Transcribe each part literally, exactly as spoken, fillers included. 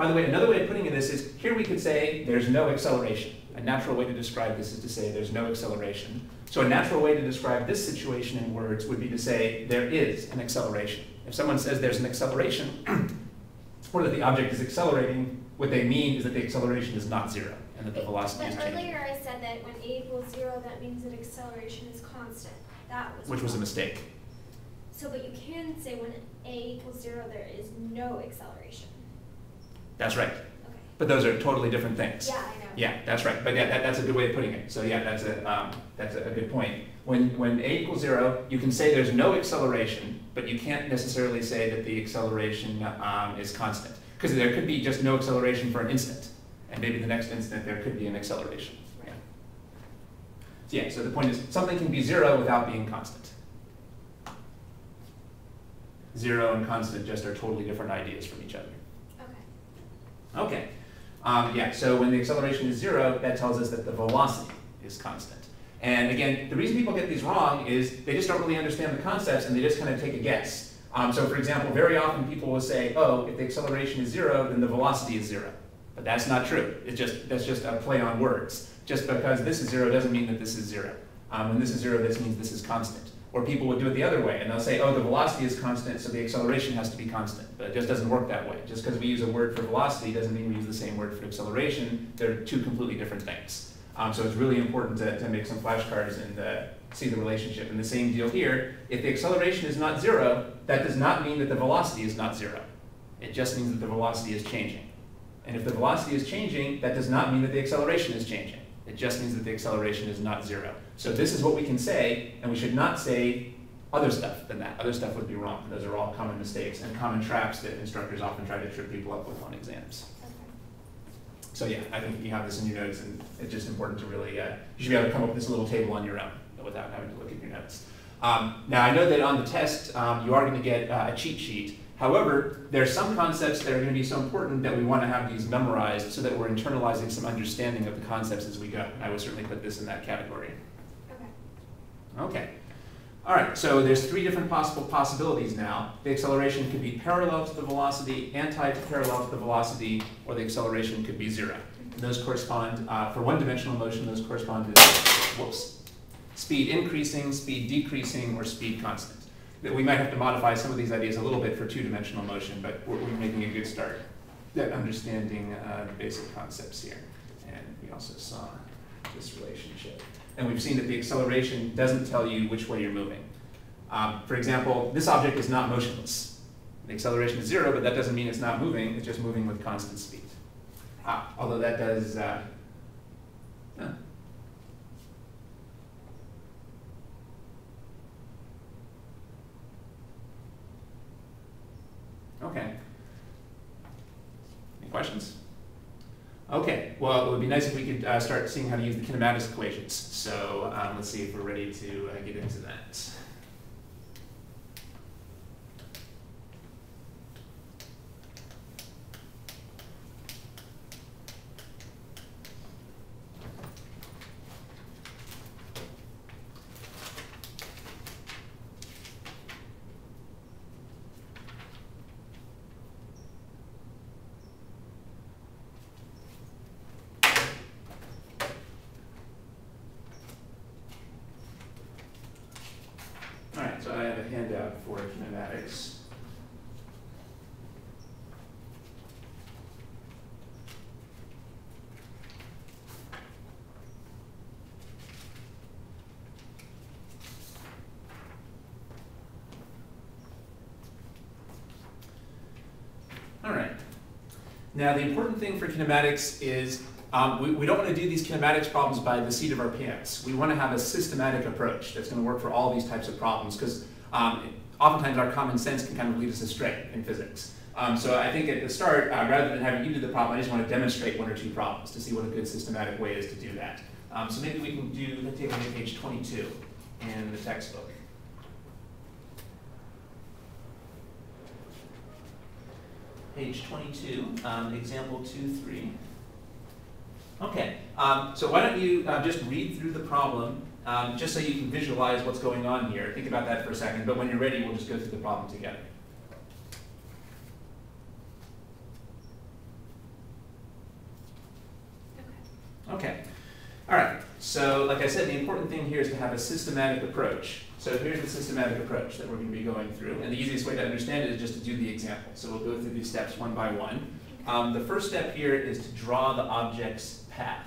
By the way, another way of putting it this is, here we could say there's no acceleration. A natural way to describe this is to say there's no acceleration. So a natural way to describe this situation in words would be to say there is an acceleration. If someone says there's an acceleration, or that the object is accelerating, what they mean is that the acceleration is not zero, and that the velocity is changing. But earlier I said that when a equals zero, that means that acceleration is constant. That was Which wrong. was a mistake. So, but you can say when a equals zero, there is no acceleration. That's right. Okay. But those are totally different things. Yeah, I know. Yeah, that's right. But yeah, that, that's a good way of putting it. So yeah, that's a um, that's a good point. When when a equals zero, you can say there's no acceleration, but you can't necessarily say that the acceleration um, is constant, because there could be just no acceleration for an instant, and maybe the next instant there could be an acceleration. Right. Yeah. Yeah. So the point is, something can be zero without being constant. Zero and constant just are totally different ideas from each other. Okay. Okay. Um, yeah, so when the acceleration is zero, that tells us that the velocity is constant. And again, the reason people get these wrong is they just don't really understand the concepts and they just kind of take a guess. Um, so for example, very often people will say, oh, if the acceleration is zero, then the velocity is zero. But that's not true. It's just, that's just a play on words. Just because this is zero doesn't mean that this is zero. Um, when this is zero, this means this is constant. Or people would do it the other way, and they'll say, oh, the velocity is constant, so the acceleration has to be constant. But it just doesn't work that way. Just because we use a word for velocity doesn't mean we use the same word for acceleration. They're two completely different things. Um, so it's really important to, to make some flashcards and uh, see the relationship. And the same deal here. If the acceleration is not zero, that does not mean that the velocity is not zero. It just means that the velocity is changing. And if the velocity is changing, that does not mean that the acceleration is changing. It just means that the acceleration is not zero. So this is what we can say, and we should not say other stuff than that. Other stuff would be wrong. Those are all common mistakes and common traps that instructors often try to trip people up with on exams. Okay. So yeah, I think you have this in your notes, and it's just important to really, uh, you should be able to come up with this little table on your own without having to look at your notes. Um, now I know that on the test, um, you are going to get uh, a cheat sheet. However, there are some concepts that are going to be so important that we want to have these memorized so that we're internalizing some understanding of the concepts as we go. And I would certainly put this in that category. Okay. Okay. All right, so there's three different possible possibilities now. The acceleration could be parallel to the velocity, anti-parallel to the velocity, or the acceleration could be zero. And those correspond, uh, for one-dimensional motion, those correspond to whoops, speed increasing, speed decreasing, or speed constant. That we might have to modify some of these ideas a little bit for two-dimensional motion, but we're, we're making a good start at understanding uh, the basic concepts here. And we also saw this relationship. And we've seen that the acceleration doesn't tell you which way you're moving. Um, for example, this object is not motionless. The acceleration is zero, but that doesn't mean it's not moving. It's just moving with constant speed. Ah, although that does... Uh, uh, Okay. Any questions? Okay. Well, it would be nice if we could uh, start seeing how to use the kinematics equations. So um, let's see if we're ready to uh, get into that. Handout for kinematics. All right. Now the important thing for kinematics is Um, we, we don't want to do these kinematics problems by the seat of our pants. We want to have a systematic approach that's going to work for all these types of problems, because um, oftentimes our common sense can kind of lead us astray in physics. Um, so I think at the start, uh, rather than having you do the problem, I just want to demonstrate one or two problems to see what a good systematic way is to do that. Um, so maybe we can do, let's take a look at page twenty-two in the textbook. Page twenty-two, um, example two three. Okay, um, so why don't you uh, just read through the problem, um, just so you can visualize what's going on here. Think about that for a second, but when you're ready, we'll just go through the problem together. So like I said, the important thing here is to have a systematic approach. So here's the systematic approach that we're going to be going through. And the easiest way to understand it is just to do the example. So we'll go through these steps one by one. Um, the first step here is to draw the object's path.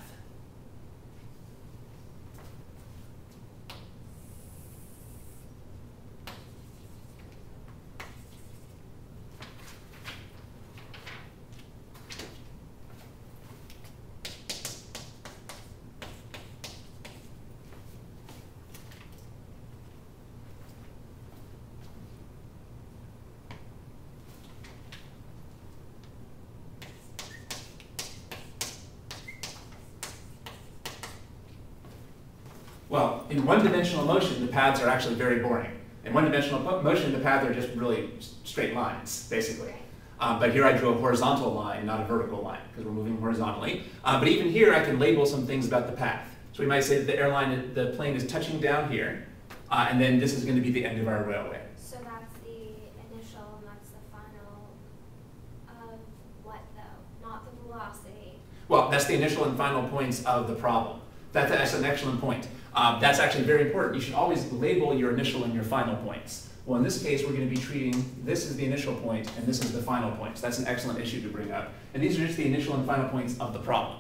Well, in one-dimensional motion, the paths are actually very boring. In one-dimensional motion, the paths are just really straight lines, basically. Um, but here I drew a horizontal line, not a vertical line, because we're moving horizontally. Um, but even here, I can label some things about the path. So we might say that the airline, the plane is touching down here, uh, and then this is going to be the end of our railway. So that's the initial, and that's the final of what, though? Not the velocity. Well, that's the initial and final points of the problem. That's, that's an excellent point. Um, that's actually very important. You should always label your initial and your final points. Well, in this case, we're going to be treating this is the initial point and this is the final point. So that's an excellent issue to bring up. And these are just the initial and final points of the problem.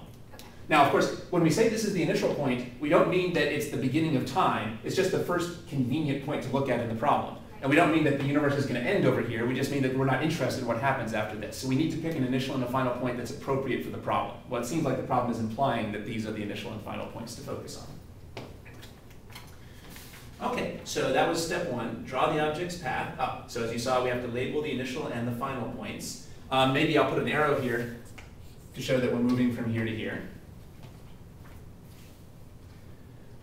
Now, of course, when we say this is the initial point, we don't mean that it's the beginning of time. It's just the first convenient point to look at in the problem. And we don't mean that the universe is going to end over here. We just mean that we're not interested in what happens after this. So we need to pick an initial and a final point that's appropriate for the problem. Well, it seems like the problem is implying that these are the initial and final points to focus on. Okay, so that was step one, draw the object's path up. So as you saw, we have to label the initial and the final points. Um, maybe I'll put an arrow here to show that we're moving from here to here.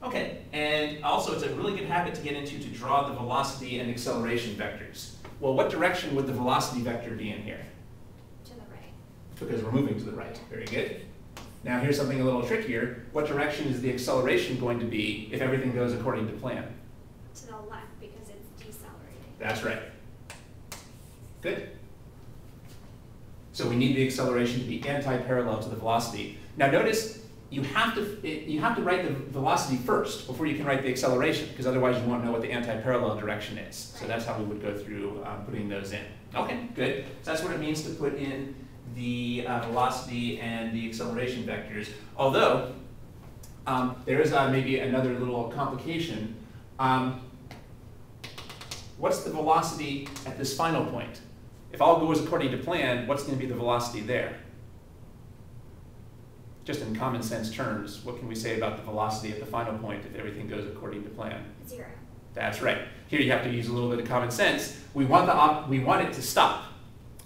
Okay, and also it's a really good habit to get into to draw the velocity and acceleration vectors. Well, what direction would the velocity vector be in here? To the right. Because we're moving to the right. Very good. Now here's something a little trickier. What direction is the acceleration going to be if everything goes according to plan? To the left, because it's decelerating. That's right. Good. So we need the acceleration to be anti-parallel to the velocity. Now notice you have to it, you have to write the velocity first before you can write the acceleration, because otherwise you won't know what the anti-parallel direction is. Right. So that's how we would go through um, putting those in. Okay, good. So that's what it means to put in the uh, velocity and the acceleration vectors. Although um, there is uh, maybe another little complication. Um, what's the velocity at this final point? If all goes according to plan, what's going to be the velocity there? Just in common sense terms, what can we say about the velocity at the final point if everything goes according to plan? Zero. That's right. Here you have to use a little bit of common sense. We want, the op we want it to stop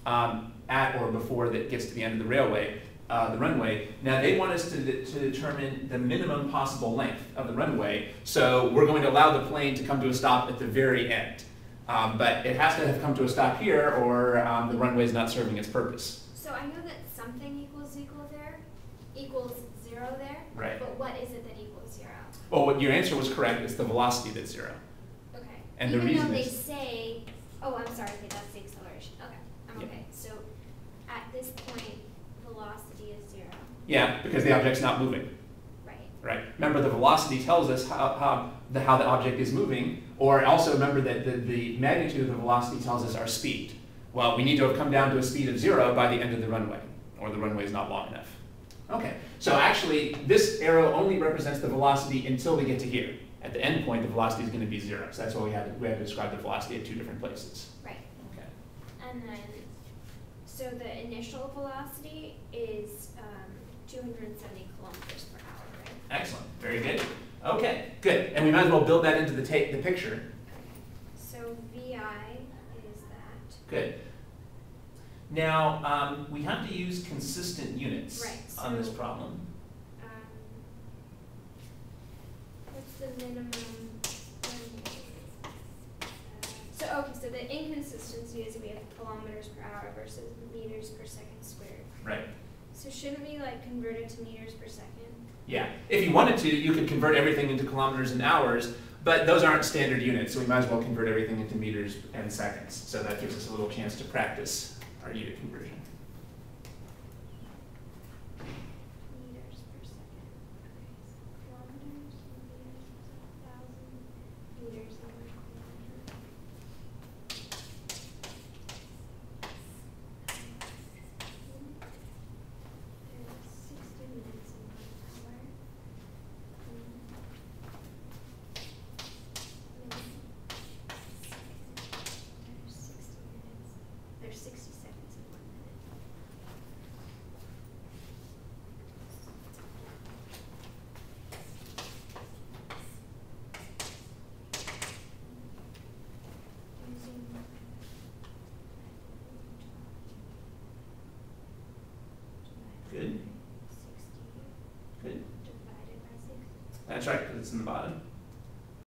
um, at or before that gets to the end of the railway. Uh, the runway. Now they want us to, de to determine the minimum possible length of the runway, so we're going to allow the plane to come to a stop at the very end. Um, but it has to have come to a stop here, or um, the runway is not serving its purpose. So I know that something equals equal there, equals zero there, right. But what is it that equals zero? Well, what, your answer was correct. It's the velocity that's zero. Okay. And Even the reason though they say, oh, I'm sorry, okay, that's the acceleration. Okay, I'm yeah. okay. So at this point, velocity is zero. Yeah, because the object's not moving. Right. Right. Remember, the velocity tells us how, how, the, how the object is moving, or also remember that the, the magnitude of the velocity tells us our speed. Well, we need to have come down to a speed of zero by the end of the runway, or the runway is not long enough. Okay, so actually, this arrow only represents the velocity until we get to here. At the end point, the velocity is going to be zero, so that's why we had to, we had to describe the velocity at two different places. Right. Okay. And then, so the initial velocity is um, two hundred seventy kilometers per hour, right? Excellent. Very good. Okay, good. And we might as well build that into the, ta the picture. Okay. So V I is that. Good. Now, um, we have to use consistent units right, so on this problem. Um, what's the minimum? So, okay, so the inconsistency is we have kilometers per hour versus meters per second squared. Right. So shouldn't we like convert it to meters per second? Yeah. If you wanted to, you could convert everything into kilometers and hours, but those aren't standard units, so we might as well convert everything into meters and seconds. So that gives us a little chance to practice our unit conversion. Meters per second. Okay, so kilometers. letzten Wahl.